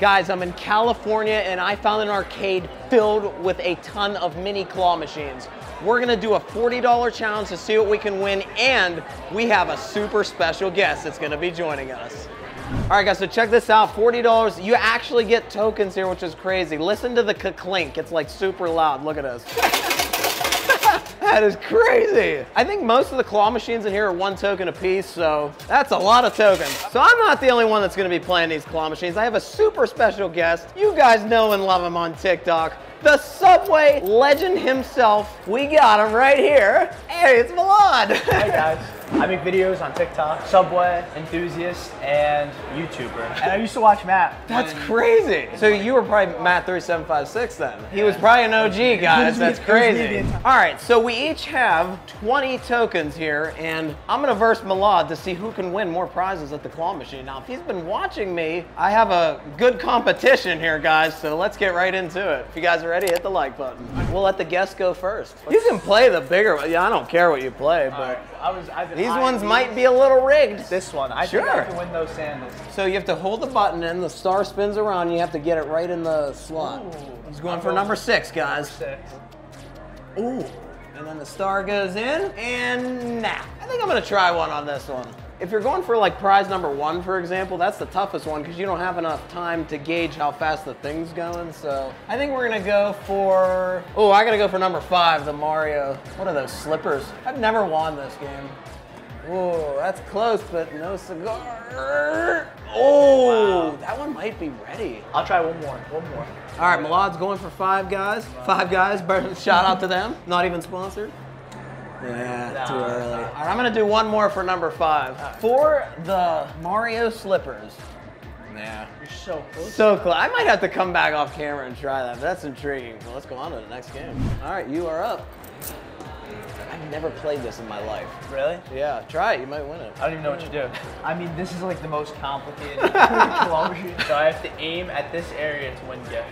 Guys, I'm in California and I found an arcade filled with a ton of mini claw machines. We're gonna do a $40 challenge to see what we can win, and we have a super special guest that's gonna be joining us. All right guys, so check this out, $40. You actually get tokens here, which is crazy. Listen to the clink, it's like super loud. Look at us. That is crazy. I think most of the claw machines in here are one token a piece, so that's a lot of tokens. So I'm not the only one that's gonna be playing these claw machines. I have a super special guest. You guys know and love him on TikTok. The Subway legend himself. We got him right here. Hey, it's Milad. Hey guys. I make videos on TikTok, Subway, enthusiast, and YouTuber. And I used to watch Matt. That's crazy. So you were probably Matt3756 then. He was probably an OG, guys. That's crazy. All right, so we each have 20 tokens here, and I'm gonna verse Milad to see who can win more prizes at the claw machine. Now, if he's been watching me, I have a good competition here, guys, so let's get right into it. If you guys are ready, hit the like button. We'll let the guests go first. You can play the bigger one. Yeah, I don't care what you play, but These ones might be a little rigged. This one, I think I can win those sandals. So you have to hold the button and the star spins around and you have to get it right in the slot. Ooh, he's going for number six, guys. Number six. Ooh, and then the star goes in and nah. I think I'm gonna try one on this one. If you're going for like prize number one, for example, that's the toughest one because you don't have enough time to gauge how fast the thing's going. So I think we're gonna go for, oh, I gotta go for number five, the Mario. What are those slippers? I've never won this game. Whoa, that's close, but no cigar. Oh, wow. That one might be ready. I'll try one more. All right, Milad's going for five, guys. Five guys, shout out to them. Not even sponsored. Yeah, no, too early. All right, I'm gonna do one more for number five. For the Mario slippers. Yeah. You're so close. So close. I might have to come back off camera and try that, but that's intriguing. So let's go on to the next game. All right, you are up. I've never played this in my life. Really? Yeah, try it, you might win it. I don't even know what you do. I mean, this is like the most complicated claw machine. So I have to aim at this area to win gifts.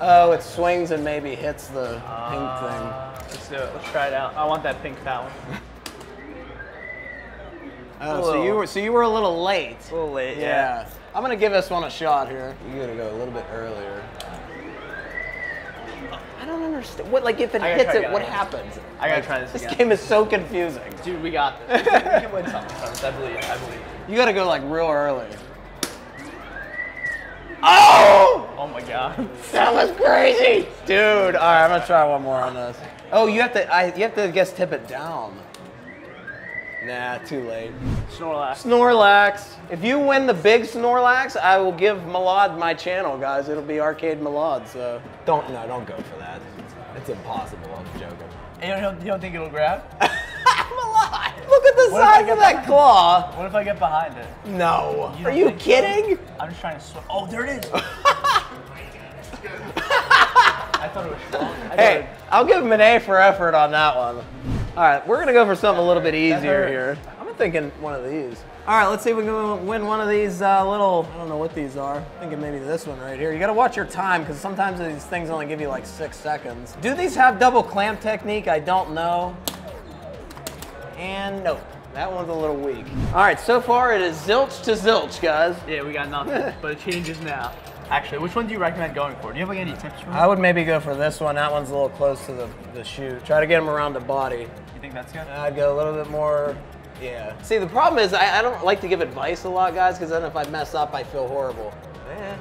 Oh, it swings and maybe hits the pink thing. Let's do it, let's try it out. I want that pink fountain. Oh, so you were a little late. A little late, yeah. I'm gonna give this one a shot here. You gotta go a little bit earlier. I don't understand. What, like, if it hits it, what happens? I gotta try this again. This game is so confusing. Dude, we got this. We can win something from this, I believe, You gotta go, like, real early. Oh! Oh my God. That was crazy! Dude, all right, I'm gonna try one more on this. Oh, you have to guess tip it down. Nah, too late. Snorlax. Snorlax. If you win the big Snorlax, I will give Milad my channel, guys. It'll be Arcade Milad, so. No, don't go for that. It's impossible, I'm joking. You don't think it'll grab? Milad, look at the size of that claw. What if I get behind it? No. Are you kidding? So? I'm just trying to swim. Oh, there it is. I thought it was strong. Hey, I'll give him an A for effort on that one. All right, we're gonna go for something a little bit easier here. I'm thinking one of these. All right, let's see if we can win one of these little, I don't know what these are. I'm thinking maybe this one right here. You gotta watch your time because sometimes these things only give you like 6 seconds. Do these have double clamp technique? I don't know. And nope, that one's a little weak. All right, so far it is zilch to zilch, guys. Yeah, we got nothing, but it changes now. Actually, which one do you recommend going for? Do you have like any tips for me? I would maybe go for this one. That one's a little close to the shoe. Try to get him around the body. You think that's good? I'd go a little bit more, yeah. See, the problem is I don't like to give advice a lot, guys, because then if I mess up, I feel horrible. Yeah.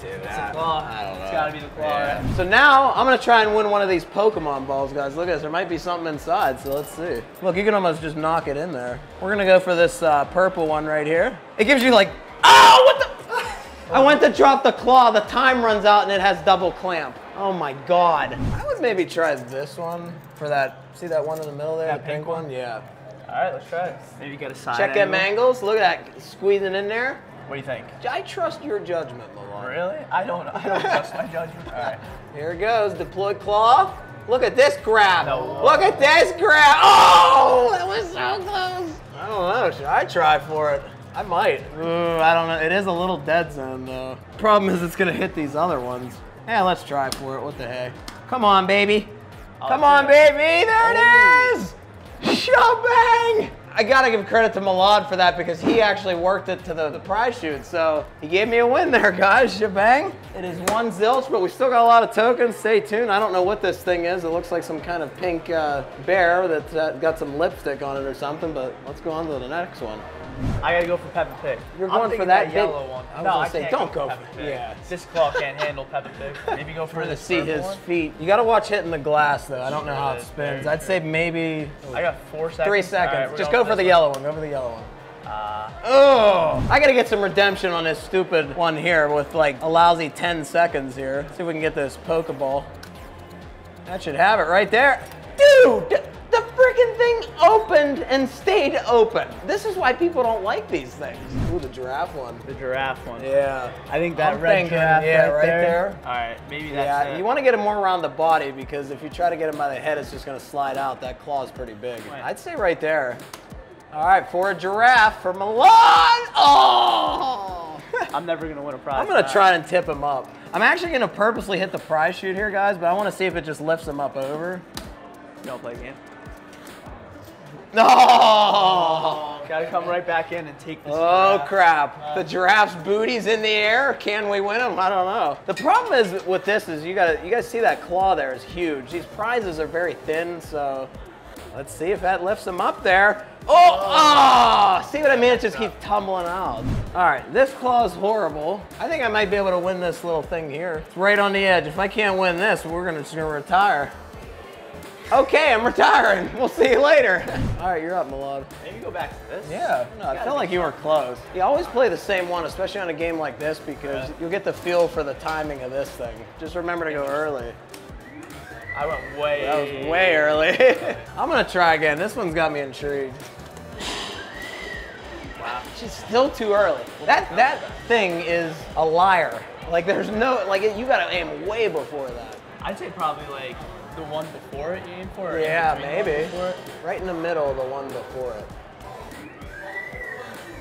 Dude, it's a claw. I don't know. It's gotta be the claw. Yeah. Right? So now I'm gonna try and win one of these Pokemon balls, guys. Look at this, there might be something inside, so let's see. Look, you can almost just knock it in there. We're gonna go for this purple one right here. It gives you like, oh, what the? I went to drop the claw, the time runs out and it has double clamp. Oh my God. I would maybe try this one for that, see that one in the middle there, that pink one? Yeah. All right, let's try it. Maybe you got a side check angle. Them angles, look at that, squeezing in there. What do you think? I trust your judgment, Milad. Really? I don't trust my judgment. All right. Here it goes, deploy claw. Look at this grab. No. Look at this grab. Oh, that was so close. I don't know, should I try for it? I might. Ooh, I don't know. It is a little dead zone, though. Problem is it's going to hit these other ones. Yeah, let's try for it. What the heck? Come on, baby. Come on, baby. There it is. Shebang. I gotta give credit to Milad for that because he actually worked it to the prize shoot. So he gave me a win there, guys. Shebang. It is 1-0, but we still got a lot of tokens. Stay tuned. I don't know what this thing is. It looks like some kind of pink bear that's got some lipstick on it or something, but let's go on to the next one. I gotta go for Peppa Pig. You're going for that yellow one. I was gonna say, don't go for it. Yeah. This claw can't handle Peppa Pig. Maybe go for the see his feet. You gotta watch hitting the glass though. I don't know how it spins. I'd say maybe. I got 4 seconds. 3 seconds. Just go for the yellow one. Go for the yellow one. Oh! I gotta get some redemption on this stupid one here with like a lousy 10 seconds here. See if we can get this Pokeball. That should have it right there. Dude! The freaking thing opened and stayed open. This is why people don't like these things. Ooh, the giraffe one. The giraffe one. Yeah. I think that red giraffe right there. All right, maybe that's it. You want to get him more around the body because if you try to get him by the head, it's just going to slide out. That claw is pretty big. Right. I'd say right there. All right, for a giraffe, for Milan. Oh! I'm never going to win a prize. I'm going to try and tip him up. I'm actually going to purposely hit the prize chute here, guys, but I want to see if it just lifts him up over. You don't play a game. No! Oh, gotta come right back in and take this. Oh crap! The giraffe's booty's in the air. Can we win them? I don't know. The problem is with this is you guys see that claw there is huge. These prizes are very thin, so let's see if that lifts them up there. Oh! Oh! See what I mean? It just keeps tumbling out. All right, this claw is horrible. I think I might be able to win this little thing here. It's right on the edge. If I can't win this, we're just gonna retire. Okay, I'm retiring. We'll see you later. All right, you're up, Milad. Maybe go back to this. Yeah. No, I feel like you were close. You always play the same one, especially on a game like this, because you'll get the feel for the timing of this thing. Just remember to go early. I went way. That was way early. I'm gonna try again. This one's got me intrigued. Wow. She's still too early. That thing is a liar. Like there's no you gotta aim way before that. I'd say probably like. The one before it you aim for? Or yeah, maybe. Right in the middle, the one before it.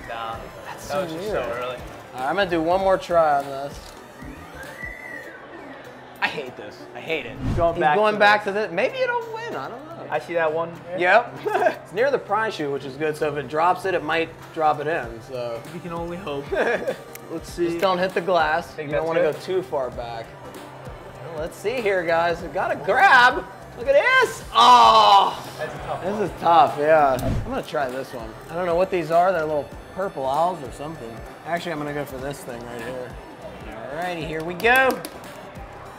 Nah, that's so weird. Just so early. All right, I'm gonna do one more try on this. I hate this. I hate it. Going back to this. Maybe it'll win. I don't know. I see that one. There. Yep. It's near the prize chute, which is good. So if it drops it, it might drop it in. So we can only hope. Let's see. Just don't hit the glass. You don't want to go too far back. Let's see here, guys. We've got a grab. Look at this. Oh, that's a tough one. This is tough, yeah. I'm gonna try this one. I don't know what these are. They're little purple owls or something. Actually, I'm gonna go for this thing right here. Alrighty, here we go.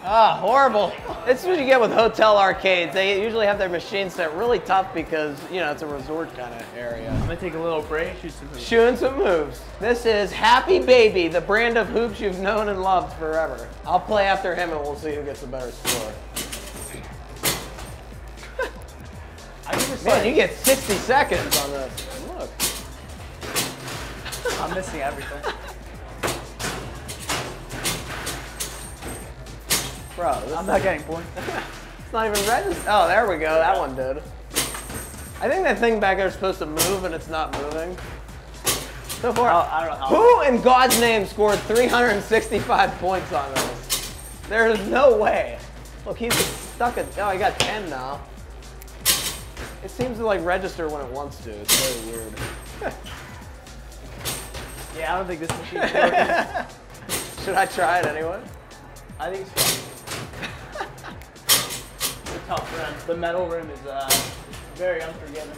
Ah, horrible. This is what you get with hotel arcades. They usually have their machines set really tough because, you know, it's a resort kind of area. I'm gonna take a little break, shoot some hoops. Shooting some moves. This is Happy Baby, the brand of hoops you've known and loved forever. I'll play after him and we'll see who gets the better score. Man, you get 60 seconds on this. Look. I'm missing everything. Bro, I'm not getting points. It's not even registered. Oh, there we go. That one did. I think that thing back there is supposed to move, and it's not moving. So far, I don't know. Who in God's name scored 365 points on this? There is no way. Look, he's stuck at. Oh, he got 10 now. It seems to like register when it wants to. It's very weird. Yeah, I don't think this machine's working. Should I try it anyway? I think it's fun. Rim. The metal rim is very unforgiving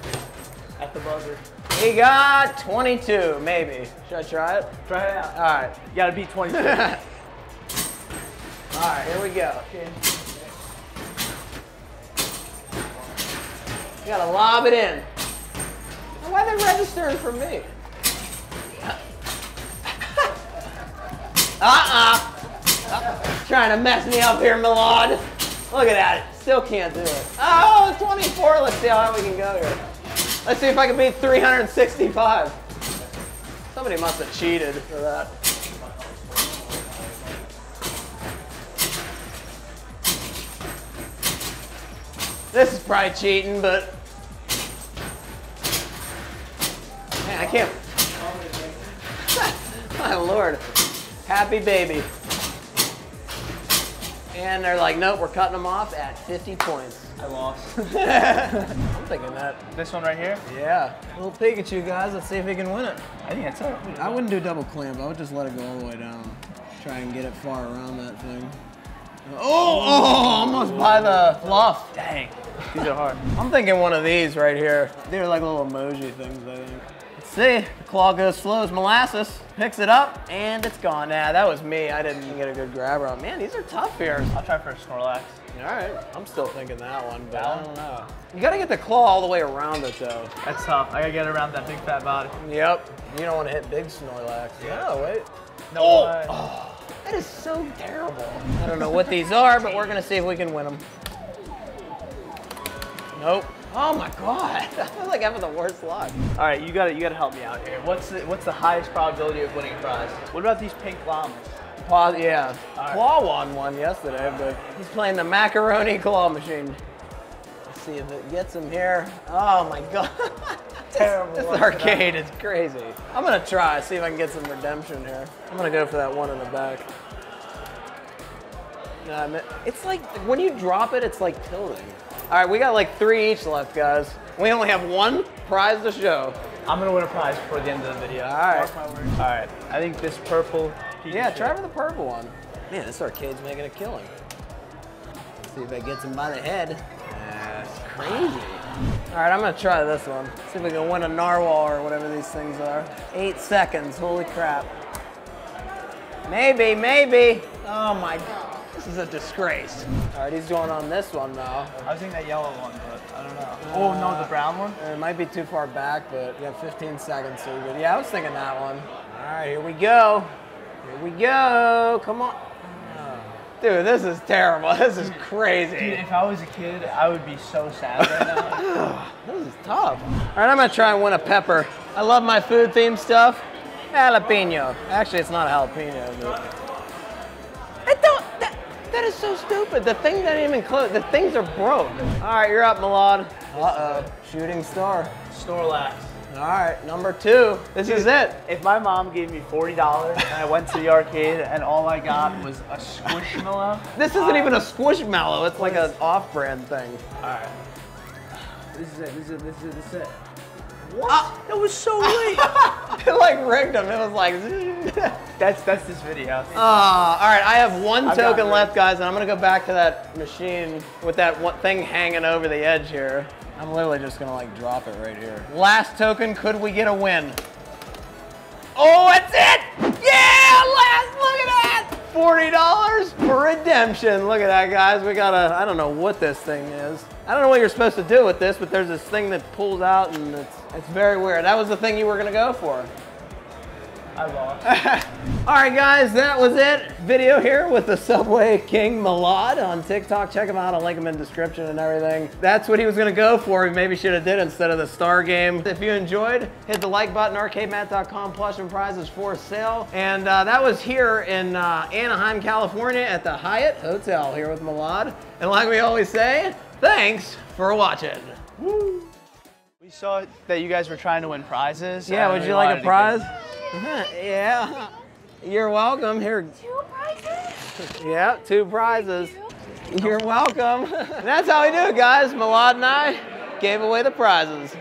at the buzzer. He got 22, maybe. Should I try it? Try it out. All right. You got to beat 22. All right, here we go. Okay. You got to lob it in. Why are they registering for me? Trying to mess me up here, Milad. Look at that. Still can't do it. Oh, 24. Let's see how high we can go here. Let's see if I can beat 365. Somebody must have cheated for that. This is probably cheating, but man, I can't. My Lord, Happy Baby. And they're like, nope, we're cutting them off at 50 points. I lost. I'm thinking that. This one right here? Yeah. Little Pikachu, guys. Let's see if he can win it. I think that's it. I wouldn't do double clamp. I would just let it go all the way down. Try and get it far around that thing. Oh, almost by the fluff. Dang. These are hard. I'm thinking one of these right here. They're like little emoji things, I think. Let's see. The claw goes slow as molasses. Picks it up, and it's gone. Nah, that was me. I didn't get a good grab around. Man, these are tough here. I'll try for a Snorlax. All right. I'm still thinking that one, but I don't know. You got to get the claw all the way around it, though. That's tough. I got to get around that big, fat body. Yep. You don't want to hit big Snorlax. Yeah, no, wait. No. Oh. That is so terrible. I don't know what these are, but we're gonna see if we can win them. Nope. Oh my God, I feel like I'm having the worst luck. All right, you gotta help me out here. What's the highest probability of winning a prize? What about these pink llamas? Yeah. Right. Claw won one yesterday, but he's playing the macaroni claw machine. Let's see if it gets him here. Oh my God. Terrible. This arcade is crazy. I'm gonna try, see if I can get some redemption here. I'm gonna go for that one in the back. It's like, when you drop it, it's like tilting. All right, we got like 3 each left, guys. We only have one prize to show. I'm gonna win a prize before the end of the video. All right. All right, I think this purple. Yeah, try for the purple one. Man, this arcade's making a killing. Let's see if that gets him by the head. That's crazy. All right, I'm gonna try this one. See if we can win a narwhal or whatever these things are. 8 seconds, holy crap. Maybe. Oh my God, this is a disgrace. All right, he's going on this one now. I was thinking that yellow one, but I don't know. Oh no, the brown one? It might be too far back, but you have 15 seconds, so good. Yeah, I was thinking that one. All right, here we go. Come on. Dude, this is terrible. This is crazy. Dude, if I was a kid, I would be so sad right now. This is tough. All right, I'm gonna try and win a pepper. I love my food themed stuff. Jalapeno. Actually, it's not a jalapeno, but... That is so stupid. The thing that didn't even close. The things are broke. All right, you're up, Milad. Uh-oh, shooting star. Snorlax. All right, number 2. This is it. If my mom gave me $40 and I went to the arcade and all I got was a Squishmallow. This isn't even a Squishmallow. It's like an off-brand thing. All right. This is it. What? That was so late. It like rigged him. It was like. that's this video. All right, I have one token left, guys, and I'm gonna go back to that machine with that one thing hanging over the edge here. I'm literally just gonna like drop it right here. Last token, could we get a win? Oh, that's it! Yeah, last, look at that! $40 for redemption. Look at that, guys. We got a, I don't know what this thing is. I don't know what you're supposed to do with this, but there's this thing that pulls out and it's very weird. That was the thing you were gonna go for. I lost. All right, guys, that was it. Video here with the Subway King Milad on TikTok. Check him out. I'll link him in the description and everything. That's what he was gonna go for. He maybe should have did instead of the star game. If you enjoyed, hit the like button. Arcademat.com, plush and prizes for sale. And that was here in Anaheim, California at the Hyatt Hotel here with Milad. And like we always say, thanks for watching. Woo. We saw that you guys were trying to win prizes. Yeah, would you like a prize? Yeah, you're welcome. Here, 2 prizes? Yeah, 2 prizes. You're welcome. And that's how we do it, guys. Milad and I gave away the prizes.